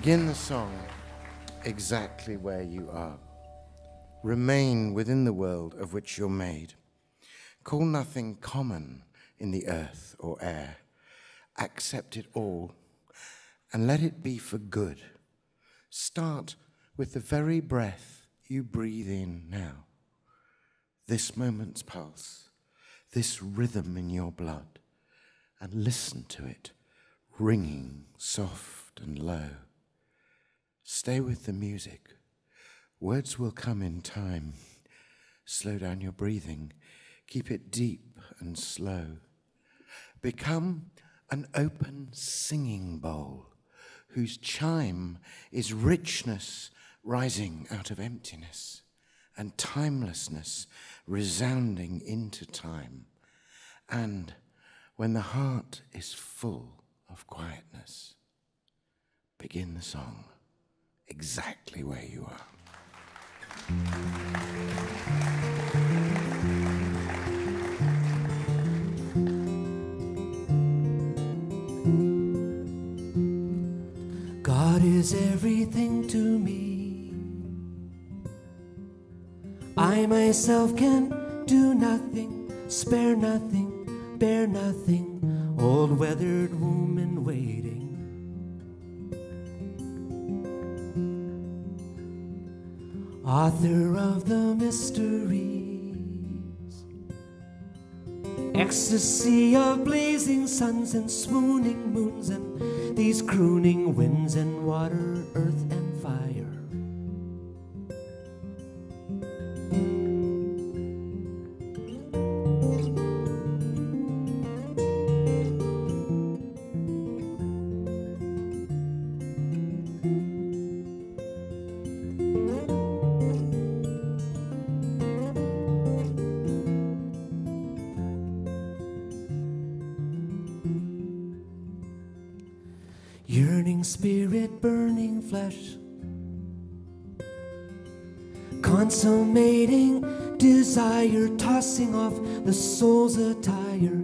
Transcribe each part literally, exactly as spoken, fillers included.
Begin the song exactly where you are. Remain within the world of which you're made. Call nothing common in the earth or air. Accept it all, and let it be for good. Start with the very breath you breathe in now. This moment's pulse, this rhythm in your blood, and listen to it, ringing soft and low. Stay with the music. Words will come in time. Slow down your breathing. Keep it deep and slow. Become an open singing bowl whose chime is richness rising out of emptiness and timelessness resounding into time. And when the heart is full of quietness, begin the song exactly where you are. God is everything to me. I myself can do nothing, spare nothing, bear nothing, old weathered woman waiting. Author of the mysteries, ecstasy of blazing suns and swooning moons and these crooning winds and water, earth and fire. Yearning spirit, burning flesh, consummating desire, tossing off the soul's attire,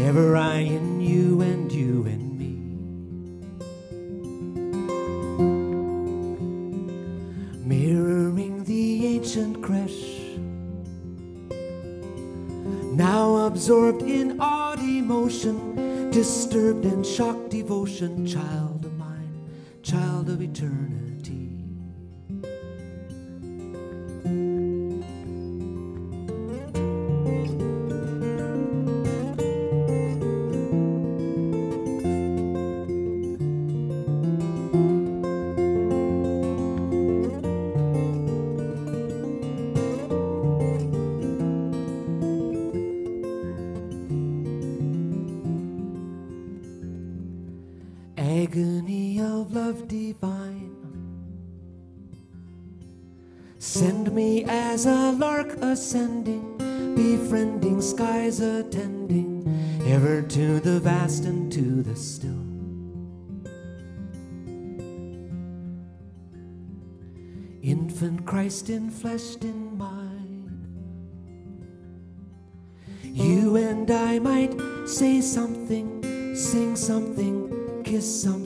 ever I in you and you in me. Mirroring the ancient crash, now absorbed in odd emotion, disturbed and shocked devotion, child. Child of eternity. Agony of love divine, send me as a lark ascending, befriending skies attending, ever to the vast and to the still. Infant Christ enfleshed in mine, you and I might say something, sing something, kiss something,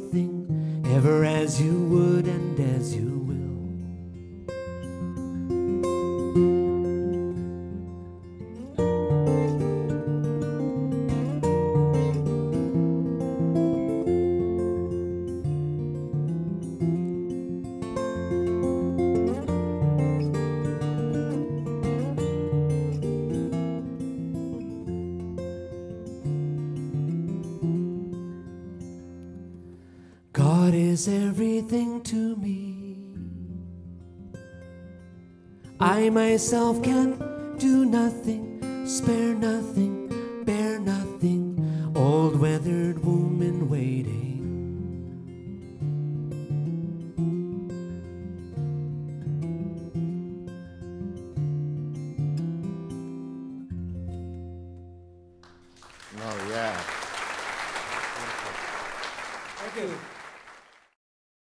ever as you would and as you will. God is everything to me. I myself can do nothing, spare nothing, bear nothing, old weathered woman waiting. Oh yeah. Thank you.